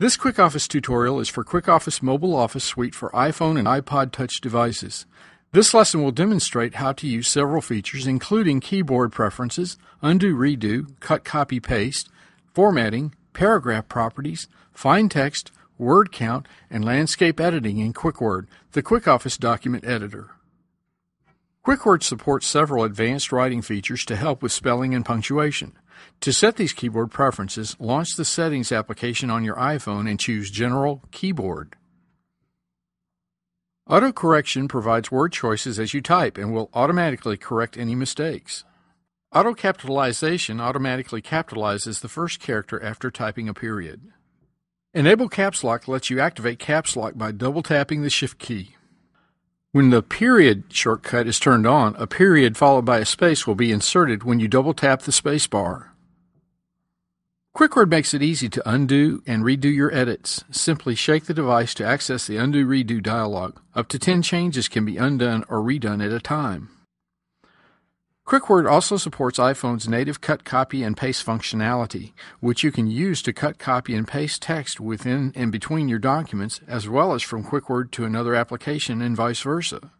This QuickOffice tutorial is for QuickOffice Mobile Office Suite for iPhone and iPod Touch devices. This lesson will demonstrate how to use several features including keyboard preferences, undo redo, cut copy paste, formatting, paragraph properties, find text, word count, and landscape editing in QuickWord, the QuickOffice document editor. QuickWord supports several advanced writing features to help with spelling and punctuation. To set these keyboard preferences, launch the Settings application on your iPhone and choose General Keyboard. Auto-correction provides word choices as you type and will automatically correct any mistakes. Auto-capitalization automatically capitalizes the first character after typing a period. Enable Caps Lock lets you activate Caps Lock by double-tapping the Shift key. When the period shortcut is turned on, a period followed by a space will be inserted when you double-tap the space bar. QuickWord makes it easy to undo and redo your edits. Simply shake the device to access the Undo Redo dialog. Up to 10 changes can be undone or redone at a time. QuickWord also supports iPhone's native cut, copy, and paste functionality, which you can use to cut, copy, and paste text within and between your documents, as well as from QuickWord to another application and vice versa.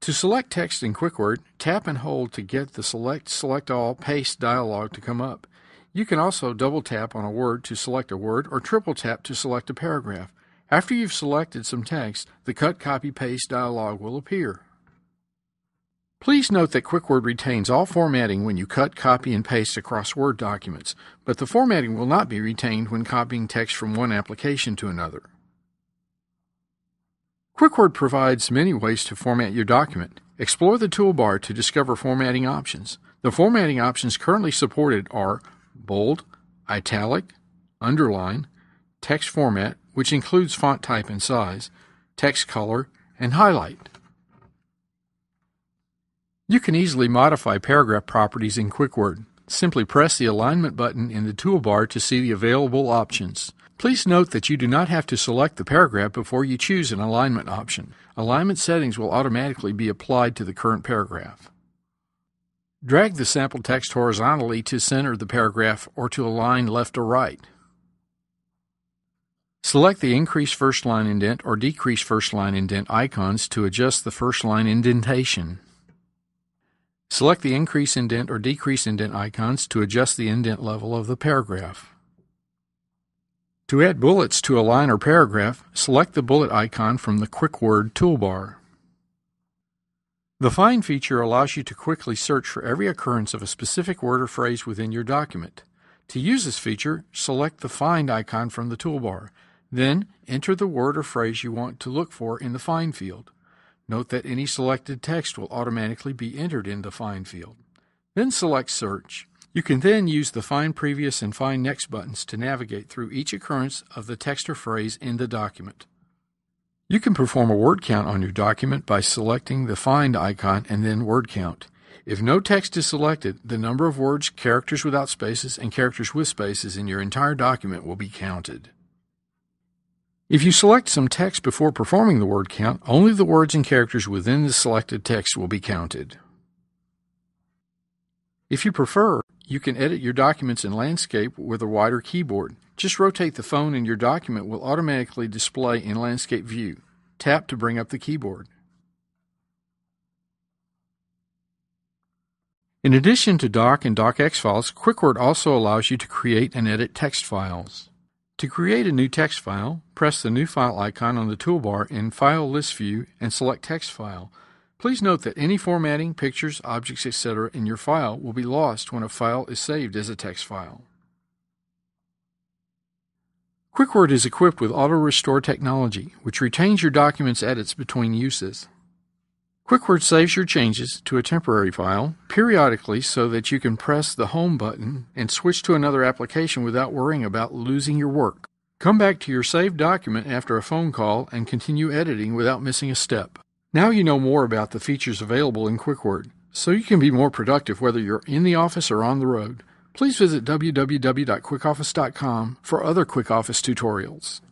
To select text in QuickWord, tap and hold to get the Select All, Paste dialog to come up. You can also double-tap on a word to select a word or triple-tap to select a paragraph. After you've selected some text, the Cut, Copy, Paste dialog will appear. Please note that QuickWord retains all formatting when you cut, copy, and paste across Word documents, but the formatting will not be retained when copying text from one application to another. QuickWord provides many ways to format your document. Explore the toolbar to discover formatting options. The formatting options currently supported are bold, italic, underline, text format, which includes font type and size, text color, and highlight. You can easily modify paragraph properties in QuickWord. Simply press the alignment button in the toolbar to see the available options. Please note that you do not have to select the paragraph before you choose an alignment option. Alignment settings will automatically be applied to the current paragraph. Drag the sample text horizontally to center the paragraph or to align left or right. Select the Increase First Line Indent or Decrease First Line Indent icons to adjust the first line indentation. Select the Increase Indent or Decrease Indent icons to adjust the indent level of the paragraph. To add bullets to a line or paragraph, select the bullet icon from the QuickWord toolbar. The Find feature allows you to quickly search for every occurrence of a specific word or phrase within your document. To use this feature, select the Find icon from the toolbar. Then, enter the word or phrase you want to look for in the Find field. Note that any selected text will automatically be entered in the Find field. Then select Search. You can then use the Find Previous and Find Next buttons to navigate through each occurrence of the text or phrase in the document. You can perform a word count on your document by selecting the Find icon and then Word Count. If no text is selected, the number of words, characters without spaces, and characters with spaces in your entire document will be counted. If you select some text before performing the word count, only the words and characters within the selected text will be counted. If you prefer, you can edit your documents in landscape with a wider keyboard. Just rotate the phone and your document will automatically display in landscape view. Tap to bring up the keyboard. In addition to DOC and DOCX files, QuickWord also allows you to create and edit text files. To create a new text file, press the New File icon on the toolbar in File List View and select Text File. Please note that any formatting, pictures, objects, etc. in your file will be lost when a file is saved as a text file. QuickWord is equipped with Auto Restore technology, which retains your document's edits between uses. QuickWord saves your changes to a temporary file periodically so that you can press the Home button and switch to another application without worrying about losing your work. Come back to your saved document after a phone call and continue editing without missing a step. Now you know more about the features available in QuickWord, so you can be more productive whether you're in the office or on the road. Please visit www.QuickOffice.com for other QuickOffice tutorials.